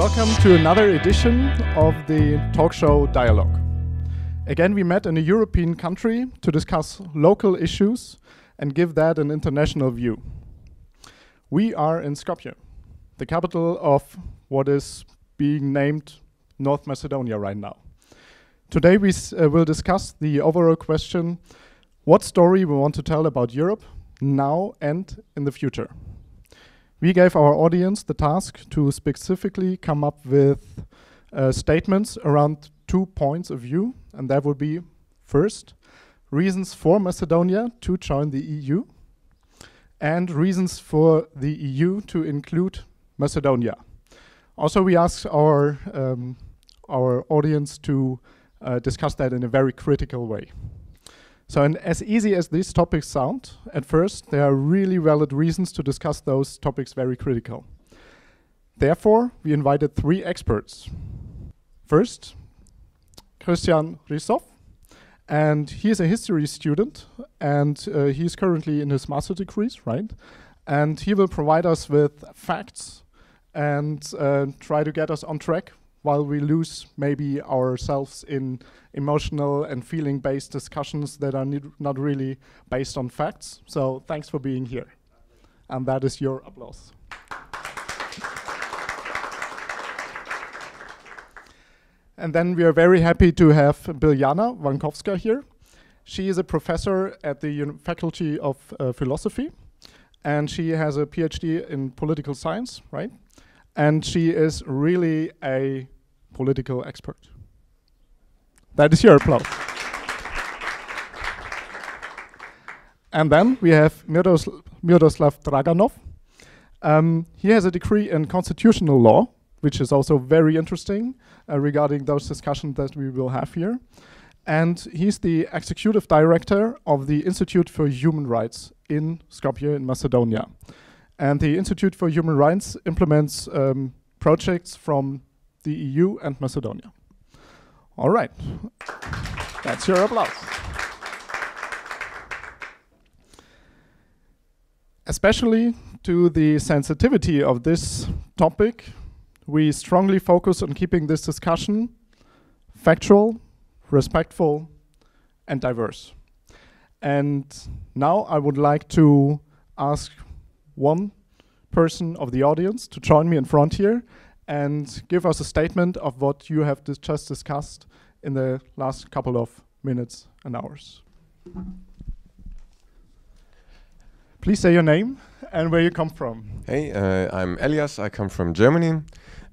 Welcome to another edition of the talk show Dialogue. Again, we met in a European country to discuss local issues and give that an international view. We are in Skopje, the capital of what is being named North Macedonia right now. Today we will discuss the overall question, what story we want to tell about Europe now and in the future. We gave our audience the task to specifically come up with statements around 2 points of view, and that would be, first, reasons for Macedonia to join the EU, and reasons for the EU to include Macedonia. Also, we asked our audience to discuss that in a very critical way. So, and as easy as these topics sound, at first, there are really valid reasons to discuss those topics very critical. Therefore, we invited three experts. First, Kristijan Rizov, and he is a history student, and he is currently in his master's degrees, right? And he will provide us with facts and try to get us on track while we lose maybe ourselves in emotional and feeling-based discussions that are not really based on facts. So thanks for being here. And that is your applause. And then we are very happy to have Biljana Vankovska here. She is a professor at the Faculty of Philosophy, and she has a PhD in political science, right? And she is really a political expert. That is your applause. And then we have Miroslav Draganov. He has a degree in constitutional law, which is also very interesting regarding those discussions that we will have here. And he's the executive director of the Institute for Human Rights in Skopje in Macedonia. And the Institute for Human Rights implements projects from the EU and Macedonia. All right, that's your applause. Especially to the sensitivity of this topic, we strongly focus on keeping this discussion factual, respectful, and diverse. And now I would like to ask one person of the audience to join me in front here and give us a statement of what you have just discussed in the last couple of minutes and hours. Please say your name and where you come from. Hey, I'm Elias, I come from Germany,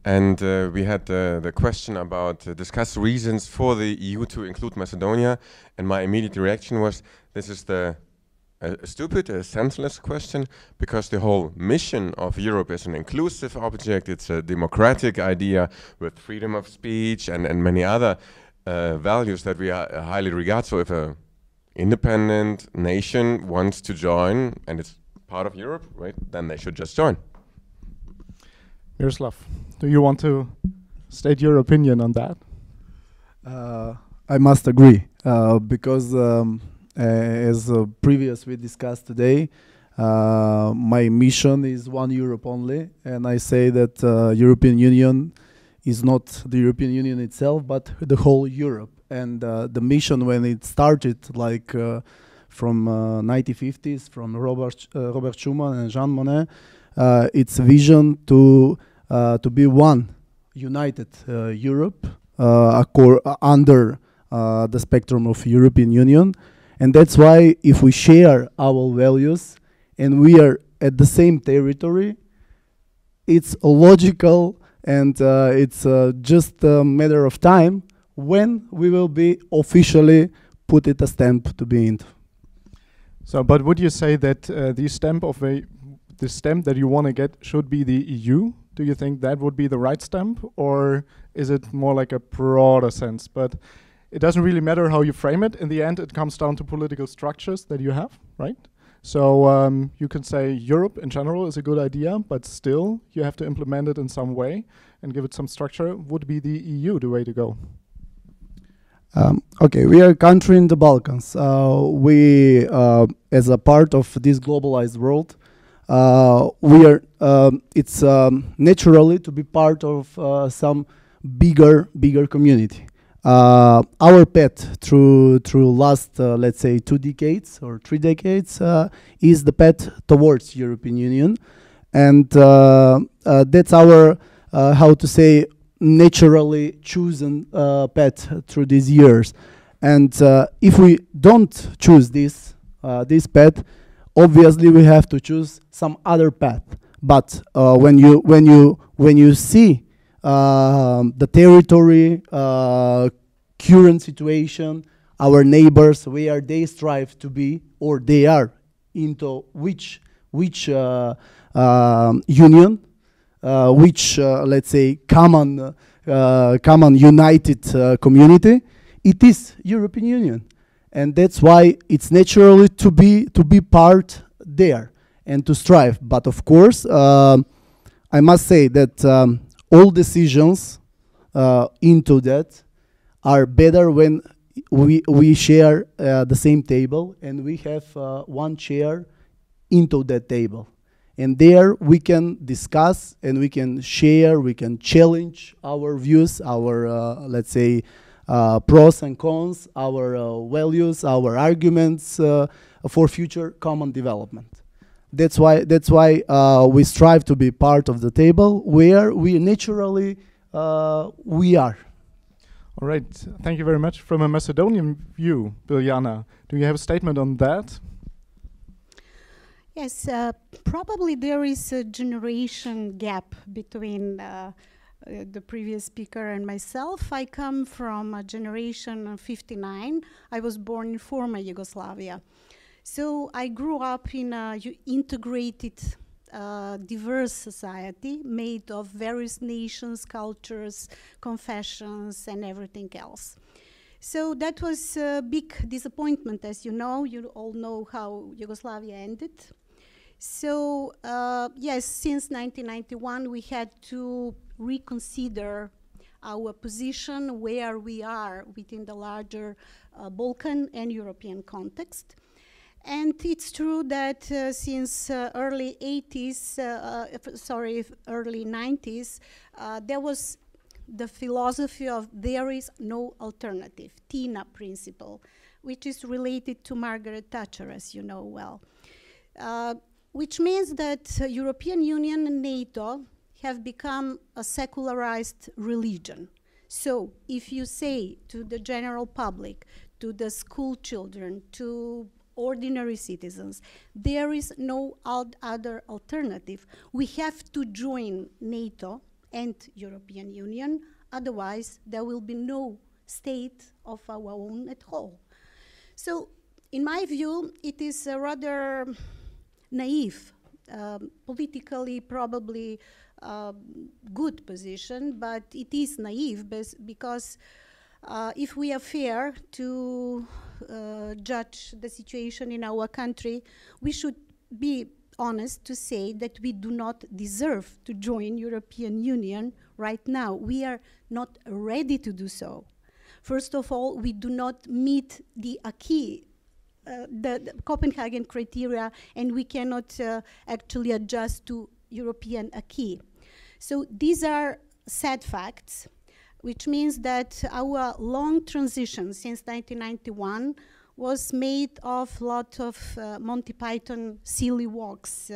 and we had the question about discuss reasons for the EU to include Macedonia, and my immediate reaction was, this is a stupid, a senseless question, because the whole mission of Europe is an inclusive object. It's a democratic idea with freedom of speech and many other values that we highly regard. So if an independent nation wants to join and it's part of Europe, right, then they should just join. Miroslav, do you want to state your opinion on that? I must agree, because as previous we discussed today, my mission is one Europe only, and I say that European Union is not the European Union itself, but the whole Europe. And the mission when it started, like from 1950s, from Robert Schuman and Jean Monnet, its vision to be one united Europe under the spectrum of European Union. And that's why if we share our values and we are at the same territory, it's logical and it's just a matter of time when we will be officially put it a stamp to be into. So, but would you say that the stamp that you want to get should be the EU? Do you think that would be the right stamp, or is it more like a broader sense? But it doesn't really matter how you frame it. In the end, it comes down to political structures that you have, right? So you can say Europe in general is a good idea, but still you have to implement it in some way and give it some structure. Would be the EU the way to go? Okay, we are a country in the Balkans. We, as a part of this globalized world, we are it's naturally to be part of some bigger community. Our path through last let's say 2 decades or 3 decades is the path towards European Union, and that's our how to say naturally chosen path through these years. And if we don't choose this path, obviously we have to choose some other path. But when you see the territory, current situation, our neighbors, where they strive to be or they are into which union, which let's say common united community, it is European Union, and that's why it's naturally to be part there and to strive. But of course, I must say that all decisions into that are better when we share the same table and we have one chair into that table. And there we can discuss and we can share, we can challenge our views, our, let's say, pros and cons, our values, our arguments for future common development. That's why we strive to be part of the table where we naturally we are. All right, thank you very much. From a Macedonian view, Biljana, do you have a statement on that? Yes, probably there is a generation gap between the previous speaker and myself. I come from a generation of 59. I was born in former Yugoslavia. So I grew up in an integrated, diverse society made of various nations, cultures, confessions, and everything else. So that was a big disappointment, as you know. You all know how Yugoslavia ended. So yes, since 1991, we had to reconsider our position, where we are within the larger Balkan and European context. And it's true that since early 80s, early 90s, there was the philosophy of there is no alternative, TINA principle, which is related to Margaret Thatcher, as you know well. Which means that European Union and NATO have become a secularized religion. So if you say to the general public, to the school children, to ordinary citizens, there is no other alternative. We have to join NATO and European Union, otherwise there will be no state of our own at all. So in my view, it is a rather naive, politically probably good position, but it is naive because if we are fair to judge the situation in our country, we should be honest to say that we do not deserve to join European Union right now. We are not ready to do so. First of all, we do not meet the acquis, the Copenhagen criteria, and we cannot actually adjust to European acquis. So these are sad facts, which means that our long transition since 1991 was made of a lot of Monty Python silly walks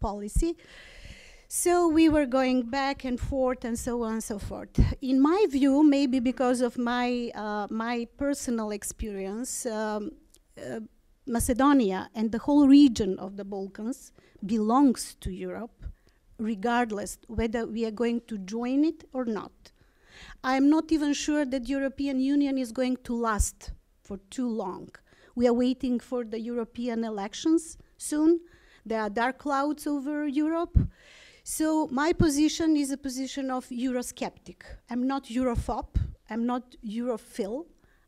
policy. So we were going back and forth and so on and so forth. In my view, maybe because of my, my personal experience, Macedonia and the whole region of the Balkans belongs to Europe, regardless whether we are going to join it or not. I'm not even sure that the European Union is going to last for too long. We are waiting for the European elections soon. There are dark clouds over Europe. So my position is a position of Eurosceptic. I'm not Europhobe, I'm not Europhil,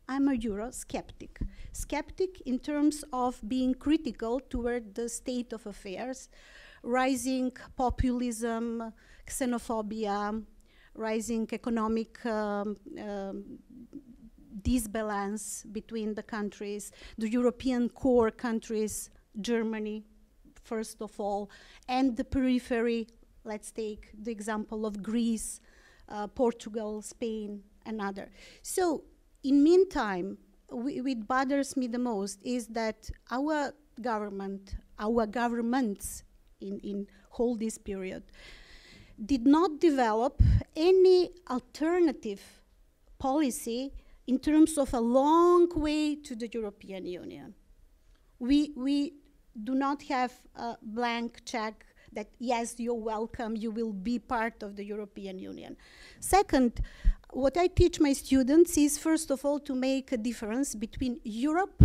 I'm a Eurosceptic. Skeptic in terms of being critical toward the state of affairs, rising populism, xenophobia, rising economic disbalance between the countries, the European core countries, Germany, first of all, and the periphery. Let's take the example of Greece, Portugal, Spain, and other. So, in meantime, what bothers me the most is that our government, our governments in whole this period, did not develop any alternative policy in terms of a long way to the European Union. We do not have a blank check that, yes, you're welcome, you will be part of the European Union. Second, what I teach my students is, first of all, to make a difference between Europe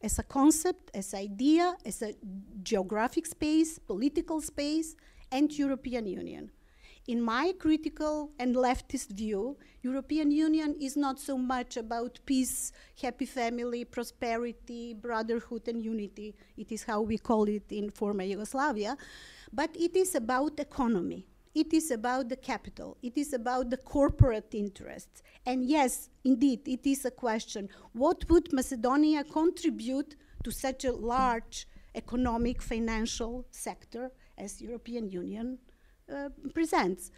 as a concept, as an idea, as a geographic space, political space, and European Union. In my critical and leftist view, European Union is not so much about peace, happy family, prosperity, brotherhood and unity. It is how we call it in former Yugoslavia. But it is about economy. It is about the capital. It is about the corporate interests. And yes, indeed, it is a question. What would Macedonia contribute to such a large economic, financial sector as European Union presents.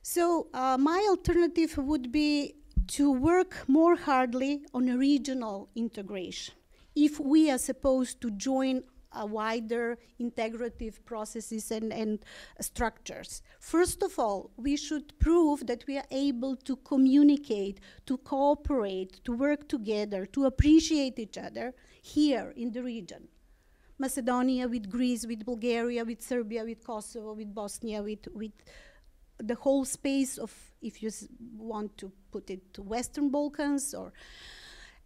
So my alternative would be to work more hardly on a regional integration. If we are supposed to join a wider integrative processes and structures, first of all, we should prove that we are able to communicate, to cooperate, to work together, to appreciate each other here in the region. Macedonia, with Greece, with Bulgaria, with Serbia, with Kosovo, with Bosnia, with the whole space of, if you want to put it, Western Balkans. Or,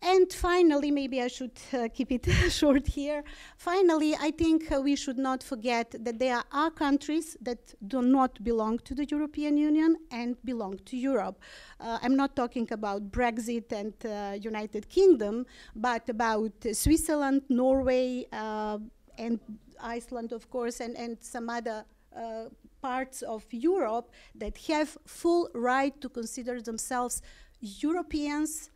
and finally, maybe I should keep it short here. Finally, I think we should not forget that there are countries that do not belong to the European Union and belong to Europe. I'm not talking about Brexit and United Kingdom, but about Switzerland, Norway, and Iceland, of course, and some other parts of Europe that have full right to consider themselves Europeans,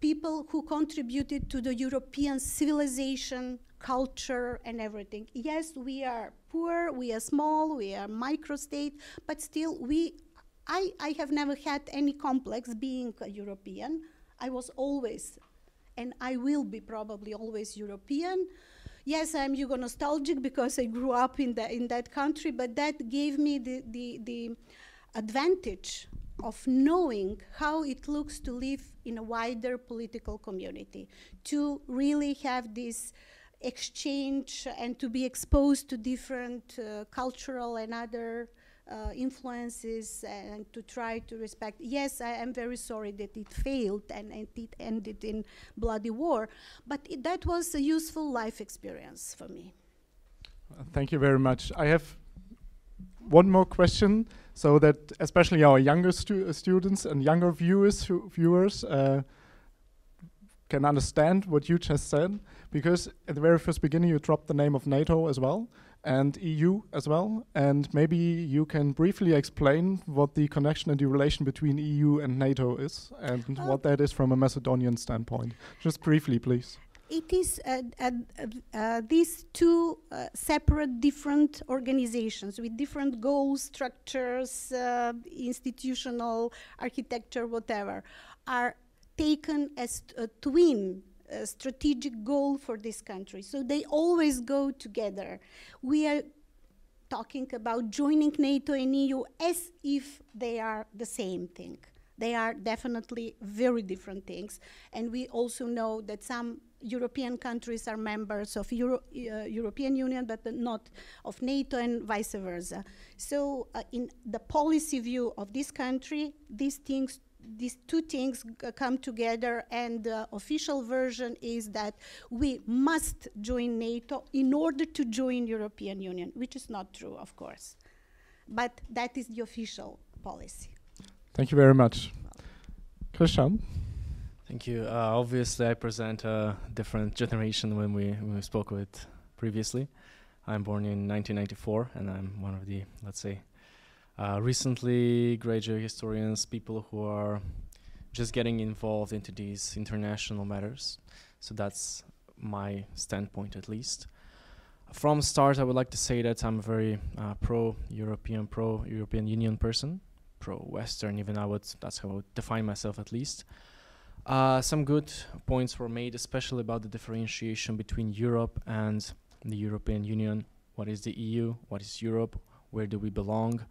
people who contributed to the European civilization, culture, and everything. Yes, we are poor, we are small, we are microstate, but still I have never had any complex being a European. I was always, and I will be probably always, European. Yes, I'm Yugo-nostalgic because I grew up in that country, but that gave me the advantage of knowing how it looks to live in a wider political community, to really have this exchange and to be exposed to different cultural and other influences and to try to respect. Yes, I am very sorry that it failed and it ended in bloody war, but that was a useful life experience for me. Thank you very much. I have one more question, so that especially our younger students and younger viewers can understand what you just said, because at the very first beginning you dropped the name of NATO as well, and EU as well, and maybe you can briefly explain what the connection and the relation between EU and NATO is, and what that is from a Macedonian standpoint. Just briefly, please. It is these two separate, different organizations with different goals, structures, institutional architecture, whatever, are taken as a twin strategic goal for this country. So they always go together. We are talking about joining NATO and EU as if they are the same thing. They are definitely very different things. And we also know that some European countries are members of European Union, but not of NATO, and vice versa. So in the policy view of this country, these two things come together, and the official version is that we must join NATO in order to join European Union, which is not true, of course. But that is the official policy. Thank you very much. Kristijan? Thank you. Obviously, I present a different generation when we spoke with previously. I'm born in 1994, and I'm one of the, let's say, recently graduate historians, people who are just getting involved into these international matters. So that's my standpoint, at least. From start, I would like to say that I'm a very pro-European, pro-European Union person, pro-Western, even that's how I would define myself at least. Some good points were made, especially about the differentiation between Europe and the European Union. What is the EU? What is Europe? Where do we belong?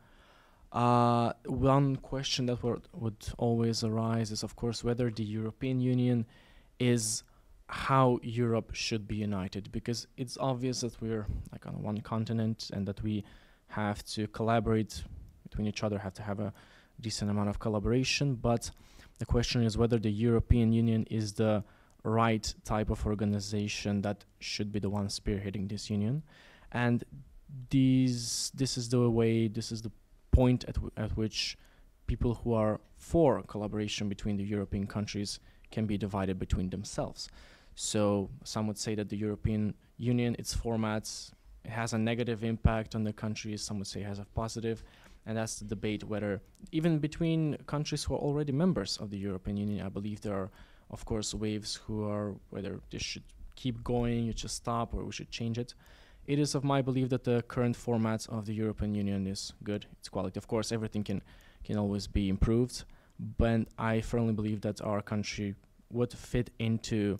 One question that would always arise is, of course, whether the European Union is how Europe should be united, because it's obvious that we're like on one continent and that we have to collaborate between each other, have to have a decent amount of collaboration, but the question is whether the European Union is the right type of organization that should be the one spearheading this union. And this is the way, this is the point at which people who are for collaboration between the European countries can be divided between themselves. So some would say that the European Union, its formats, it has a negative impact on the countries, some would say it has a positive, and that's the debate whether, even between countries who are already members of the European Union, I believe there are, of course, waves who are, whether this should keep going, it should stop, or we should change it. It is of my belief that the current formats of the European Union is good, it's quality. Of course, everything can always be improved, but I firmly believe that our country would fit into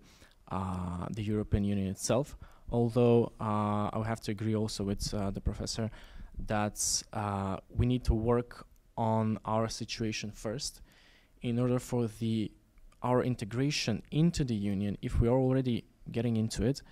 the European Union itself. Although I would have to agree also with the professor that we need to work on our situation first in order for our integration into the Union. If we are already getting into it,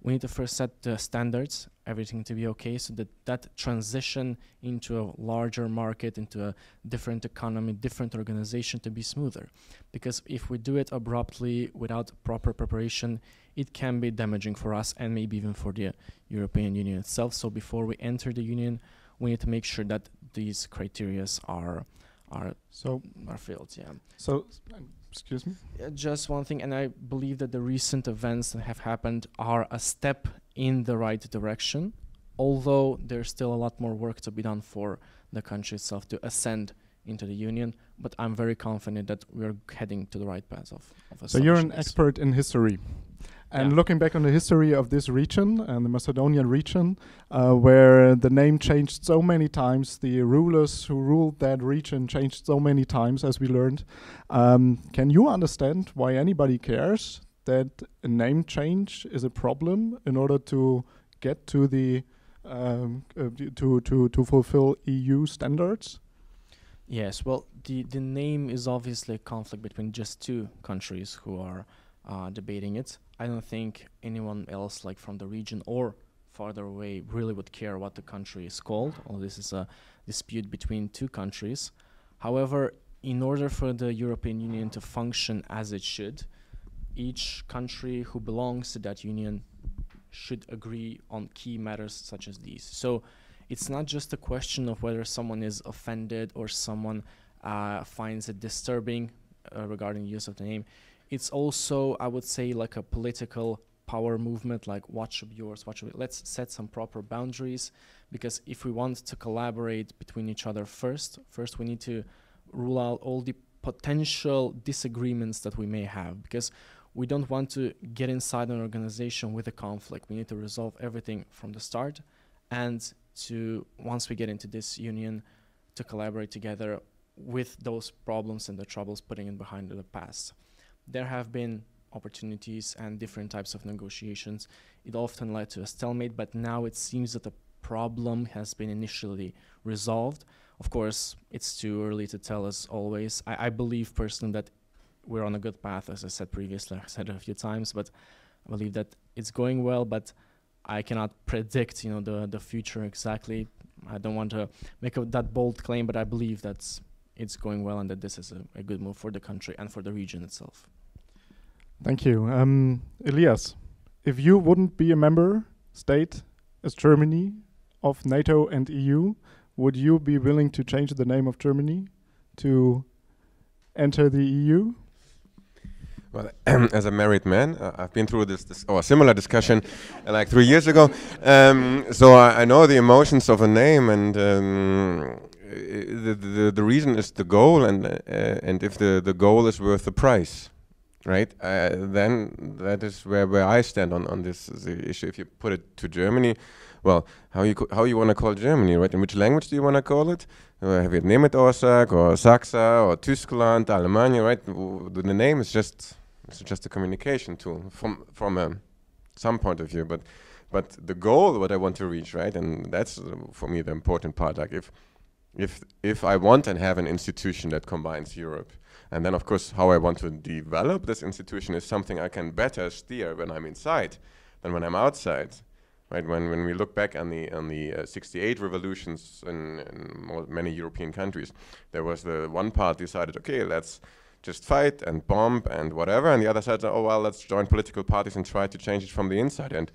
we need to first set the standards, everything to be okay, so that transition into a larger market, into a different economy, different organization to be smoother. Because if we do it abruptly without proper preparation, it can be damaging for us and maybe even for the European Union itself. So before we enter the Union, we need to make sure that these criteria are filled. Yeah. So, excuse me? Just one thing, and I believe that the recent events that have happened are a step in the right direction, although there's still a lot more work to be done for the country itself to ascend into the Union, but I'm very confident that we're heading to the right path of So you're an expert in history. And yeah. Looking back on the history of this region and the Macedonian region, where the name changed so many times, the rulers who ruled that region changed so many times, as we learned, can you understand why anybody cares that a name change is a problem in order to get to the to fulfill EU standards? Yes, well, the name is obviously a conflict between just two countries who are debating it. I don't think anyone else, like from the region or farther away, really would care what the country is called. All this is a dispute between two countries. However, in order for the European Union to function as it should, each country who belongs to that union should agree on key matters such as these. So it's not just a question of whether someone is offended or someone finds it disturbing regarding the use of the name. It's also, I would say, like a political power movement, like what should be yours, what should be. Let's set some proper boundaries, because if we want to collaborate between each other first we need to rule out all the potential disagreements that we may have, because we don't want to get inside an organization with a conflict. We need to resolve everything from the start, and to, once we get into this union, to collaborate together with those problems and the troubles, putting it behind the past. There have been opportunities and different types of negotiations. It often led to a stalemate, but now it seems that the problem has been initially resolved. Of course, it's too early to tell, as always. I believe personally that we're on a good path, as I said previously, I've said it a few times, but I believe that it's going well, but I cannot predict, you know, the future exactly. I don't want to make that bold claim, but I believe that's it's going well and that this is a good move for the country and for the region itself. Thank you. Elias, if you wouldn't be a member state as Germany of NATO and EU, would you be willing to change the name of Germany to enter the EU? Well, as a married man, I've been through a similar discussion like 3 years ago. So I know the emotions of a name, and the reason is the goal, and if the goal is worth the price. right? Then that is where I stand on this issue. If you put it to Germany, well, how you want to call Germany, right? In which language do you want to call it? Have you named it Orsak or Saxa or Tyskland, Alemannia, right? The name is just a communication tool from some point of view, but the goal, what I want to reach, right? And that's for me the important part. Like if I want and have an institution that combines Europe, and then of course how I want to develop this institution is something I can better steer when I'm inside than when I'm outside, right? When we look back on the 68 revolutions in many European countries, there was the one part decided, okay, let's just fight and bomb and whatever, and the other side said, oh well, let's join political parties and try to change it from the inside. And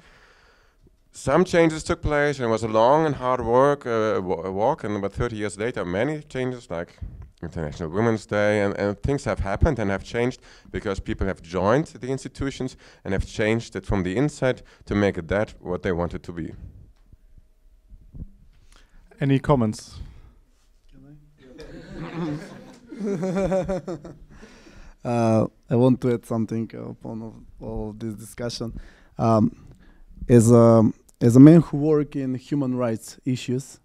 some changes took place, and it was a long and hard work, walk, and about 30 years later, many changes, like International Women's Day, and things have happened and have changed because people have joined the institutions and have changed it from the inside to make it that what they want it to be. Any comments? Can I? I want to add something upon all of this discussion. As a man who works in human rights issues,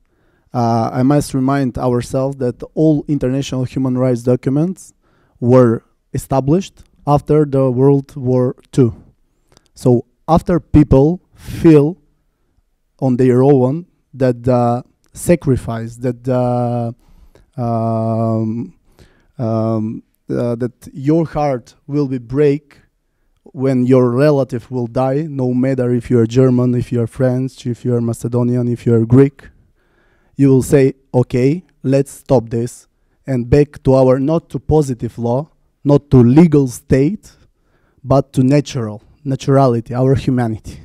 I must remind ourselves that all international human rights documents were established after the World War II. So after people feel on their own that the sacrifice, that that your heart will be break when your relative will die, no matter if you are German, if you are French, if you are Macedonian, if you are Greek, you will say, okay, let's stop this and back to our, not to positive law, not to legal state, but to naturality, our humanity.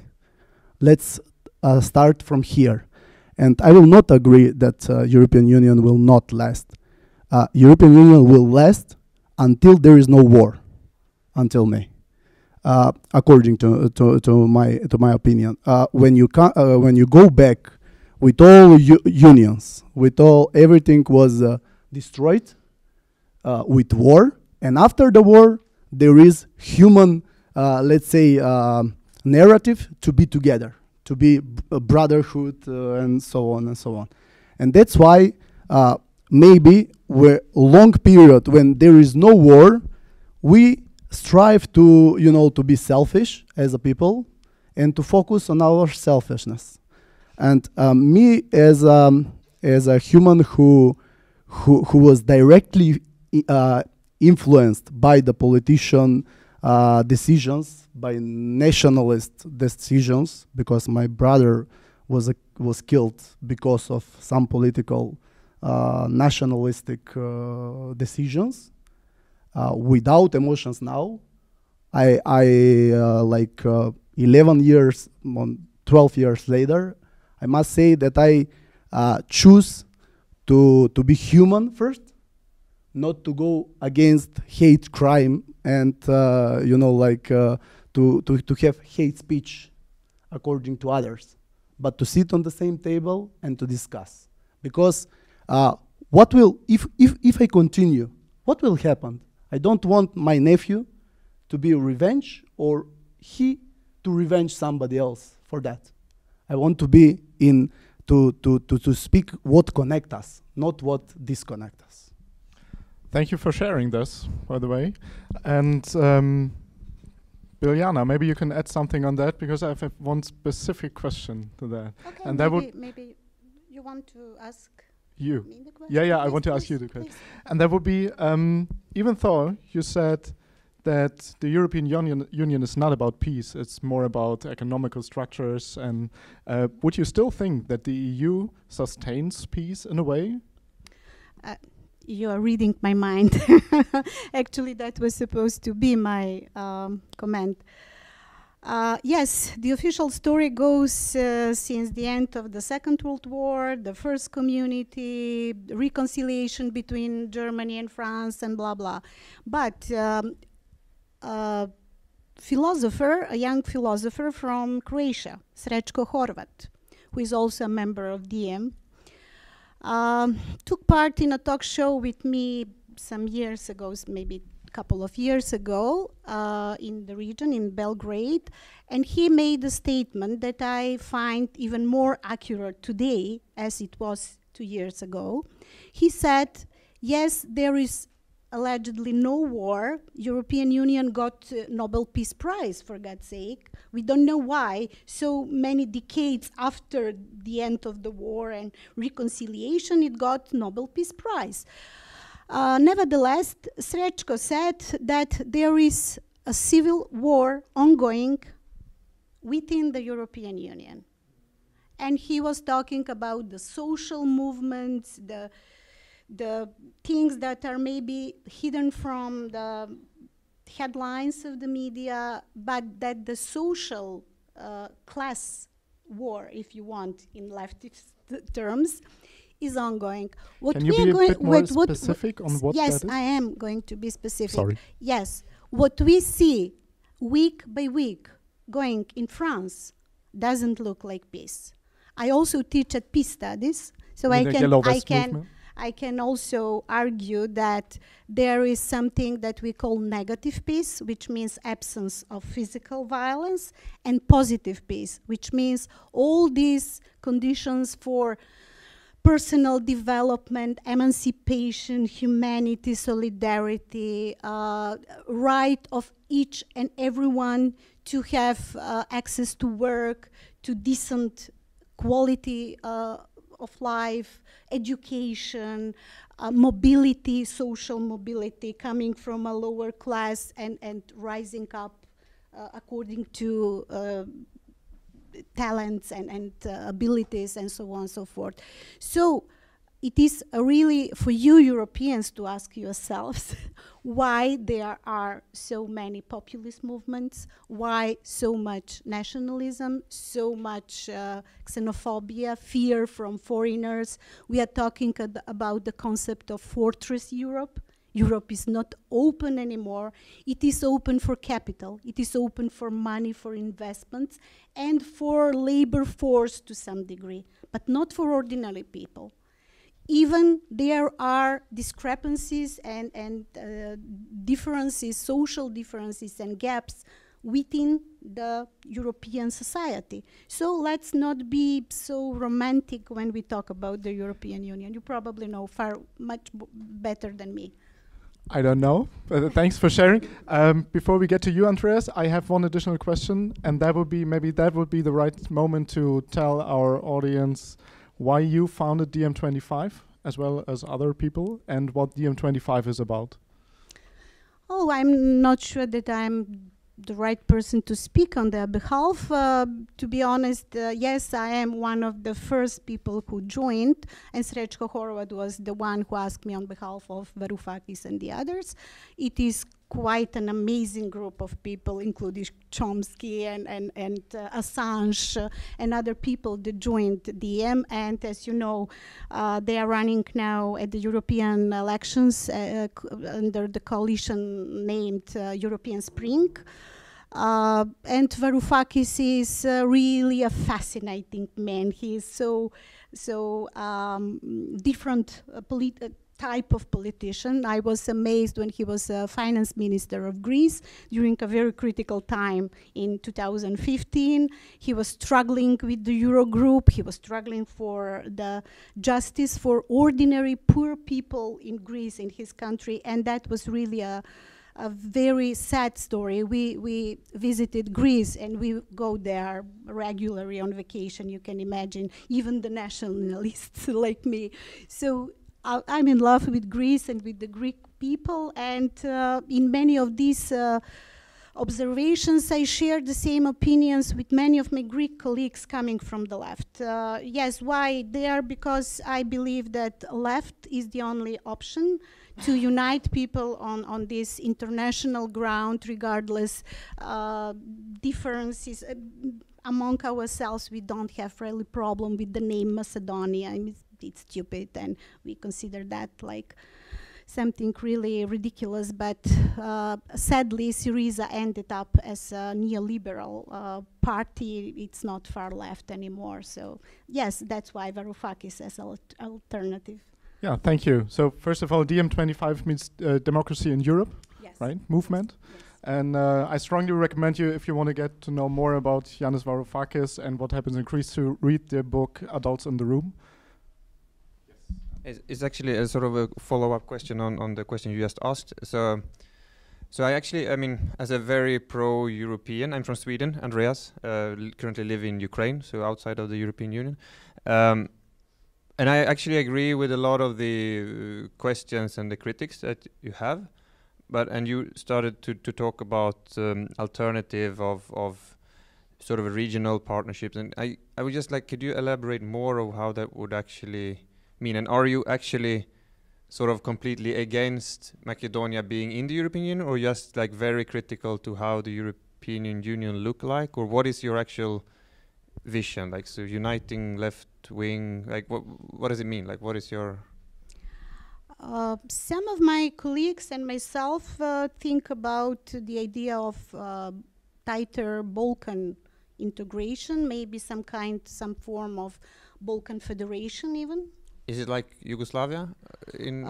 Let's start from here. And I will not agree that European Union will not last. European Union will last until there is no war, until May. According to my opinion, when you go back with all unions, with all everything was destroyed with war, and after the war there is human, let's say, narrative to be together, to be a brotherhood and so on and so on, and that's why maybe we're long period when there is no war, we strive to, you know, to be selfish as a people and to focus on our selfishness. And me as a human who was directly influenced by the politician decisions, by nationalist decisions, because my brother was killed because of some political nationalistic decisions. Without emotions now, I 11 years, 12 years later, I must say that I choose to be human first, not to go against hate crime and to have hate speech according to others, but to sit on the same table and to discuss. Because what will if I continue, what will happen? I don't want my nephew to be revenge or he to revenge somebody else for that. I want to be in to speak what connect us, not what disconnect us. Thank you for sharing this, by the way. And Biljana, maybe you can add something on that, because I have one specific question to that. Okay, and maybe you want to ask. You. Yeah, please, I want to ask you the question. And that would be, even though you said that the European Union is not about peace, it's more about economical structures, and would you still think that the EU sustains peace in a way? You are reading my mind. Actually, that was supposed to be my comment. Yes, the official story goes since the end of the Second World War, the First Community, reconciliation between Germany and France, and blah, blah. But a philosopher, a young philosopher from Croatia, Srećko Horvat, who is also a member of DiEM, took part in a talk show with me some years ago, maybe couple of years ago in the region, in Belgrade, and he made a statement that I find even more accurate today as it was 2 years ago. He said, yes, there is allegedly no war. European Union got Nobel Peace Prize, for God's sake. We don't know why, so many decades after the end of the war and reconciliation, it got Nobel Peace Prize. Nevertheless, Srećko said that there is a civil war ongoing within the European Union. And he was talking about the social movements, the things that are maybe hidden from the headlines of the media, but that the social class war, if you want, in leftist terms, is ongoing. What Can you we be a bit more specific on what yes, that is? Yes, I am going to be specific. Sorry. Yes, what we see week by week going in France doesn't look like peace. I also teach at peace studies, so I can also argue that there is something that we call negative peace, which means absence of physical violence, and positive peace, which means all these conditions for personal development, emancipation, humanity, solidarity, right of each and everyone to have access to work, to decent quality of life, education, mobility, social mobility, coming from a lower class and rising up according to talents and abilities and so on and so forth. So it is really for you Europeans to ask yourselves why there are so many populist movements, why so much nationalism, so much xenophobia, fear from foreigners. We are talking about the concept of fortress Europe. Europe is not open anymore. It is open for capital. It is open for money, for investments, and for labor force to some degree, but not for ordinary people. Even there are discrepancies and differences, social differences and gaps within the European society. So let's not be so romantic when we talk about the European Union. You probably know far much better than me. I don't know, but thanks for sharing. Before we get to you, Andreas, I have one additional question, and that would be, maybe that would be the right moment to tell our audience why you founded DiEM25 as well as other people, and what DiEM25 is about. Oh, I'm not sure that I'm the right person to speak on their behalf. To be honest, yes, I am one of the first people who joined, and Srećko Horvat was the one who asked me on behalf of Varoufakis and the others. It is quite an amazing group of people, including Chomsky and Assange and other people that joined DiEM. And as you know, they are running now at the European elections under the coalition named European Spring. And Varoufakis is really a fascinating man. He is so different type of politician. I was amazed when he was finance minister of Greece during a very critical time in 2015. He was struggling with the Eurogroup. He was struggling for the justice for ordinary poor people in Greece, in his country, and that was really a very sad story. We visited Greece, and we go there regularly on vacation, you can imagine, even the nationalists like me. So I'm in love with Greece and with the Greek people, and in many of these observations I share the same opinions with many of my Greek colleagues coming from the left. Yes, why there? Because I believe that left is the only option to unite people on this international ground, regardless differences. Among ourselves, we don't have really problem with the name Macedonia. I mean, it's stupid, and we consider that like something really ridiculous, but sadly Syriza ended up as a neoliberal party. It's not far left anymore, so yes, that's why Varoufakis as an alternative. Yeah, thank you. So first of all, DiEM25 means democracy in Europe. Yes. yes. Right? Movement. Yes. And I strongly recommend you, if you want to get to know more about Yanis Varoufakis and what happens in Greece, to read their book, Adults in the Room. Yes. It's actually a sort of a follow-up question on the question you just asked. So I actually, I mean, as a very pro-European, I'm from Sweden, Andreas, currently live in Ukraine, so outside of the European Union. And I actually agree with a lot of the questions and the critics that you have. And you started to talk about alternative of sort of a regional partnerships. And I would just like, could you elaborate more on how that would actually mean? And are you actually sort of completely against Macedonia being in the European Union, or just like very critical to how the European Union look like, or what is your actual vision? Like, so uniting left wing, like what does it mean? Like, what is your? Some of my colleagues and myself think about the idea of tighter Balkan integration, maybe some form of Balkan federation even. Is it like Yugoslavia? In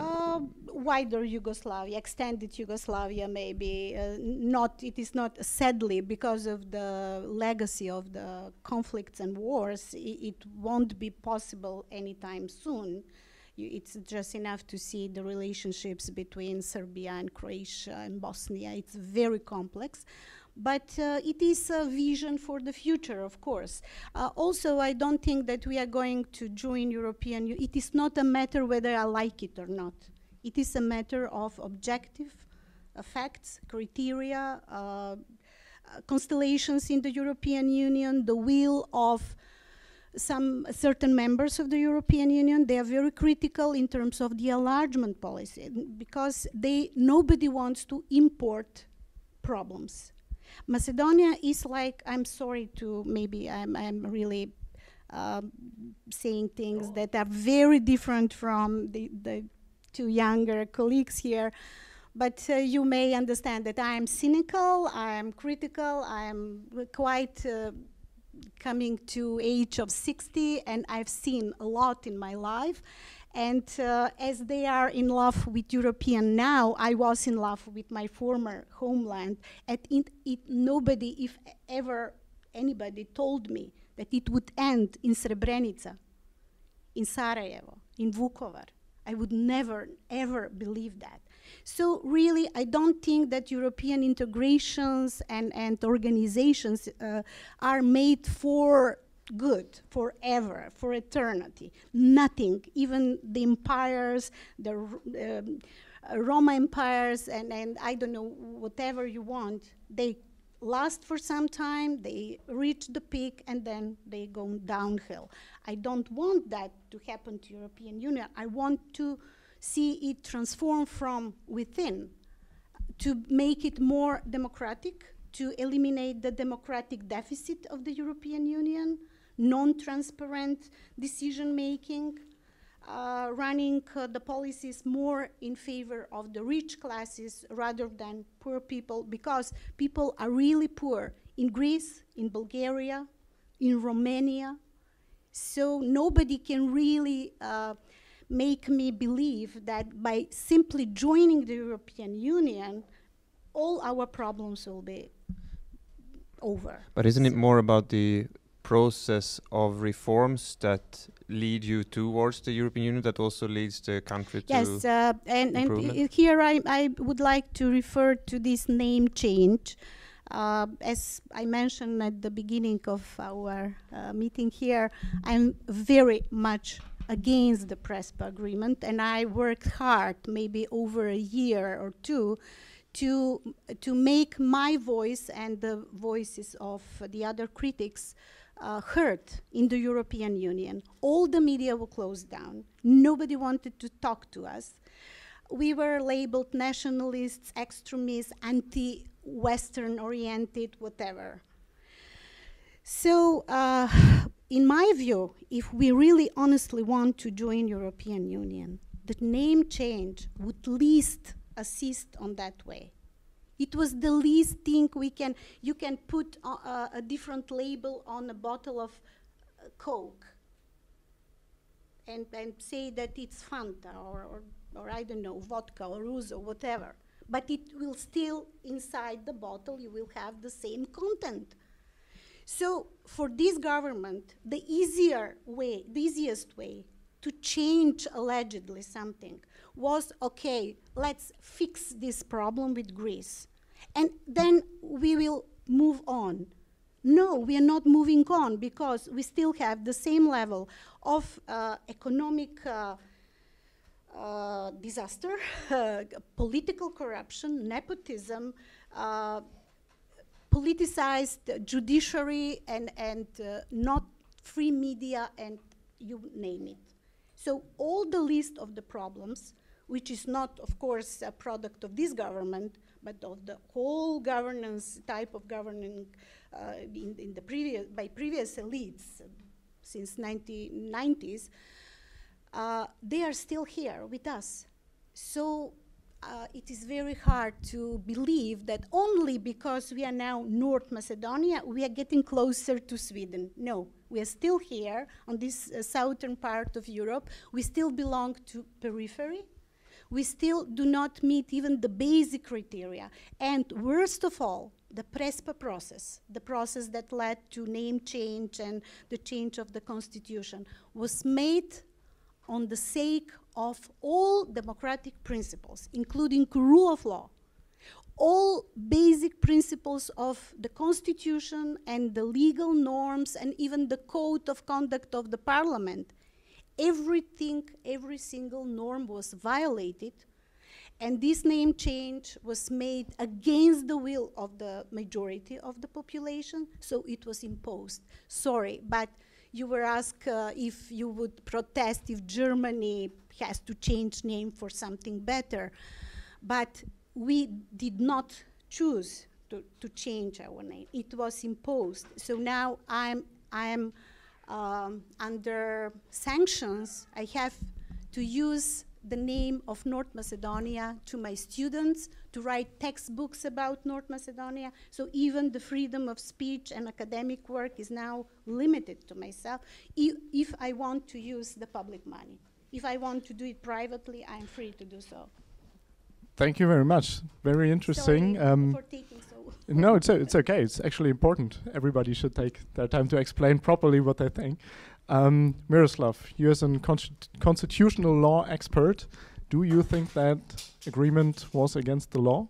wider Yugoslavia, extended Yugoslavia, maybe. It is not, sadly, because of the legacy of the conflicts and wars, it won't be possible anytime soon. It's just enough to see the relationships between Serbia and Croatia and Bosnia. It's very complex. But it is a vision for the future, of course. Also, I don't think that we are going to join European Union. It is not a matter whether I like it or not. It is a matter of objective facts, criteria, constellations in the European Union, the will of some certain members of the European Union. They are very critical in terms of the enlargement policy because nobody wants to import problems. Macedonia is like, I'm sorry to, maybe I'm really saying things that are very different from the two younger colleagues here, but you may understand that I am cynical, I am critical, I am quite coming to age of 60, and I've seen a lot in my life. And as they are in love with European now, I was in love with my former homeland. And nobody, if ever anybody, told me that it would end in Srebrenica, in Sarajevo, in Vukovar. I would never, ever believe that. So really, I don't think that European integrations and organizations are made for good, forever, for eternity. Nothing, even the empires, the Roma empires, and I don't know, whatever you want, they last for some time, they reach the peak, and then they go downhill. I don't want that to happen to European Union. I want to see it transform from within, to make it more democratic, to eliminate the democratic deficit of the European Union, non-transparent decision-making, running the policies more in favor of the rich classes rather than poor people, because people are really poor in Greece, in Bulgaria, in Romania. So nobody can really make me believe that by simply joining the European Union, all our problems will be over. But isn't it more about the process of reforms that lead you towards the European Union that also leads the country to improvement? Yes, and here I would like to refer to this name change. As I mentioned at the beginning of our meeting here, I'm very much against the Prespa Agreement, and I worked hard, maybe over a year or two, to make my voice and the voices of the other critics heard in the European Union. All the media were closed down. Nobody wanted to talk to us. We were labeled nationalists, extremists, anti-Western oriented, whatever. So in my view, if we really honestly want to join European Union, the name change would least assist on that way. It was the least thing we can, you can put a different label on a bottle of Coke and say that it's Fanta or I don't know, vodka or Ouzo, whatever. but it will still, inside the bottle, you will have the same content. So for this government, the easiest way to change allegedly something was, okay, let's fix this problem with Greece, and then we will move on. No, we are not moving on, because we still have the same level of economic disaster, political corruption, nepotism, politicized judiciary, and not free media, and you name it. So all the list of the problems, which is not, of course, a product of this government, but of the whole governance type of governing in the previous, by previous elites since 1990s, they are still here with us. So it is very hard to believe that only because we are now North Macedonia, we are getting closer to Sweden. No, we are still here on this southern part of Europe. We still belong to periphery. We still do not meet even the basic criteria. And worst of all, the Prespa process, the process that led to name change and the change of the constitution, was made on the sake of all democratic principles, including rule of law, all basic principles of the constitution and the legal norms and even the code of conduct of the parliament. Everything, every single norm was violated, and this name change was made against the will of the majority of the population, so it was imposed. Sorry, but you were asked if you would protest if Germany has to change name for something better, but we did not choose to change our name. It was imposed. So now I am under sanctions. I have to use the name of North Macedonia to my students, to write textbooks about North Macedonia. So even the freedom of speech and academic work is now limited to myself if I want to use the public money. If I want to do it privately, I'm free to do so. Thank you very much. Very interesting. For taking so no, it's okay. It's actually important. Everybody should take their time to explain properly what they think. Miroslav, you as a constitutional law expert, do you think that agreement was against the law?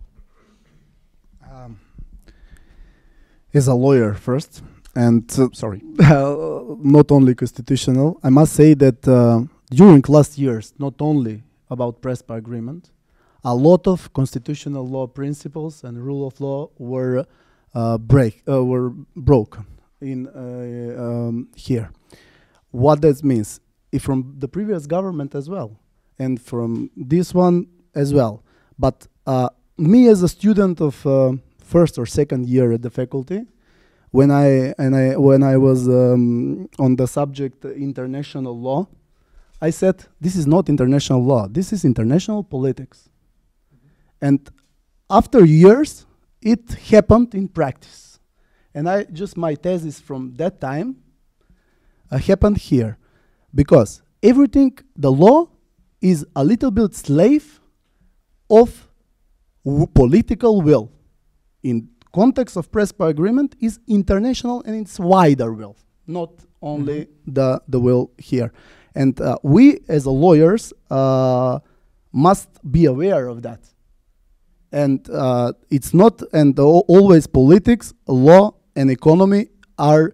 As a lawyer first, and sorry, not only constitutional, I must say that during last years, not only about Prespa Agreement, a lot of constitutional law principles and rule of law were broken in here. What that means, from the previous government as well, and from this one as well. But me as a student of first or second year at the faculty, when I was on the subject international law, I said, this is not international law, this is international politics. Mm-hmm. And after years, it happened in practice. And my thesis from that time happened here, because everything, the law is a little bit slave of political will. In context of Prespa Agreement is international and it's wider will, not only the will here. And we as lawyers must be aware of that. And it's not, and always politics, law and economy are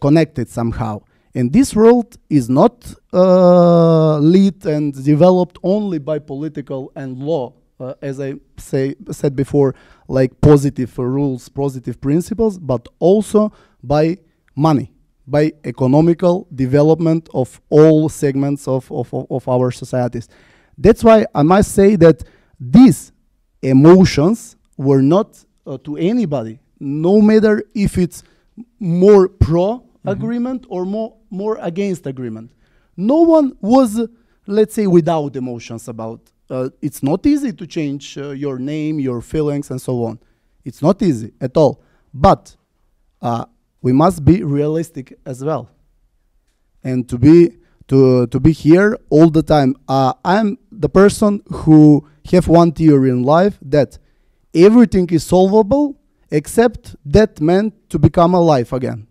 connected somehow. And this world is not lead and developed only by political and law, as I said before, like positive rules, positive principles, but also by money, by economical development of all segments of our societies. That's why I must say that these emotions were not to anybody, no matter if it's more pro agreement or more against agreement. No one was, let's say, without emotions about. It's not easy to change your name, your feelings, and so on. It's not easy at all. But we must be realistic as well, and to be here all the time. I'm the person who have one theory in life that everything is solvable except that man to become alive again.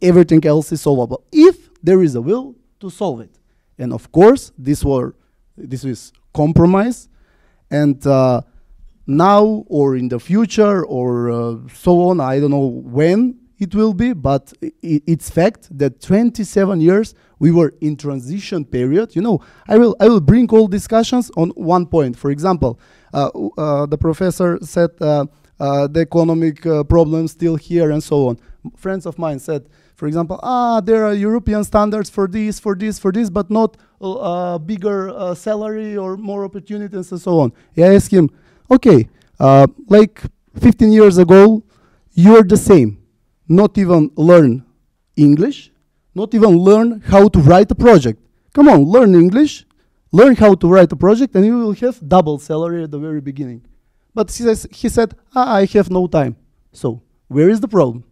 Everything else is solvable if there is a will to solve it. And of course, this is compromise. And now or in the future or so on, I don't know when it will be, but it's fact that 27 years we were in transition period. You know, I will bring all discussions on one point. For example, the professor said the economic problems still here and so on. Friends of mine said, for example, there are European standards for this, for this, for this, but not bigger salary or more opportunities and so on. I asked him, okay, like 15 years ago, you're the same. Not even learn English, not even learn how to write a project. Come on, learn English, learn how to write a project, and you will have double salary at the very beginning. But he said, I have no time. So where is the problem?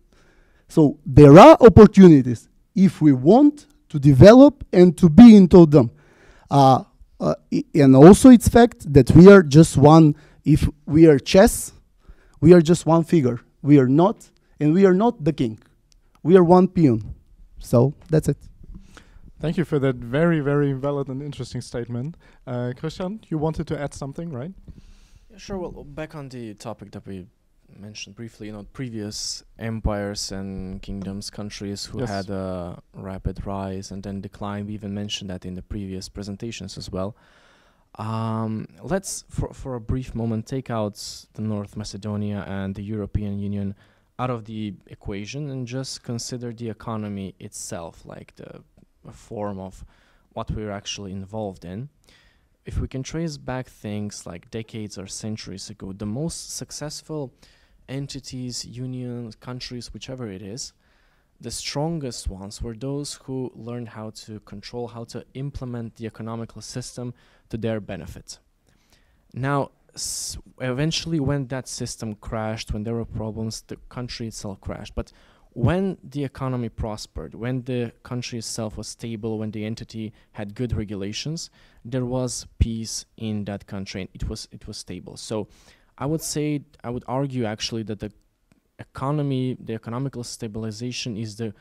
So there are opportunities if we want to develop and to be into them. And also it's fact that we are just one, if we are chess, we are just one figure. We are not. And we are not the king. We are one peon. So that's it. Thank you for that very, very valid and interesting statement. Kristijan, you wanted to add something, right? Yeah, sure. Well, back on the topic that we mentioned briefly, you know, previous empires and kingdoms, countries who yes. had a rapid rise and then decline. We even mentioned that in the previous presentations as well. Let's, for a brief moment, take out the North Macedonia and the European Union out of the equation and just consider the economy itself, like a form of what we're actually involved in. If we can trace back things like decades or centuries ago, the most successful entities, unions, countries, whichever it is, the strongest ones were those who learned how to control, how to implement the economical system to their benefit. Now, eventually when that system crashed, when there were problems, the country itself crashed. But when the economy prospered, when the country itself was stable, when the entity had good regulations, there was peace in that country and it was stable. So I would argue actually that the economy, the economical stabilization is the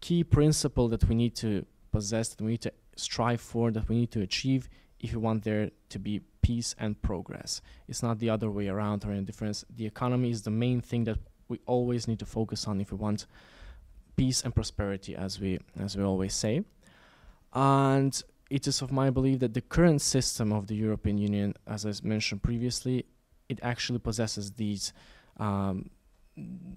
key principle that we need to possess, that we need to strive for, that we need to achieve if you want there to be peace and progress. It's not the other way around or any difference. The economy is the main thing that we always need to focus on if we want peace and prosperity, as we always say. And it is of my belief that the current system of the European Union, as I mentioned previously, it actually possesses these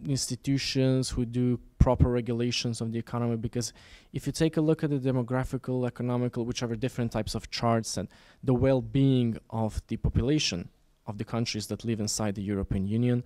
institutions who do proper regulations of the economy, because if you take a look at the demographical, economical, whichever different types of charts and the well-being of the population of the countries that live inside the European Union,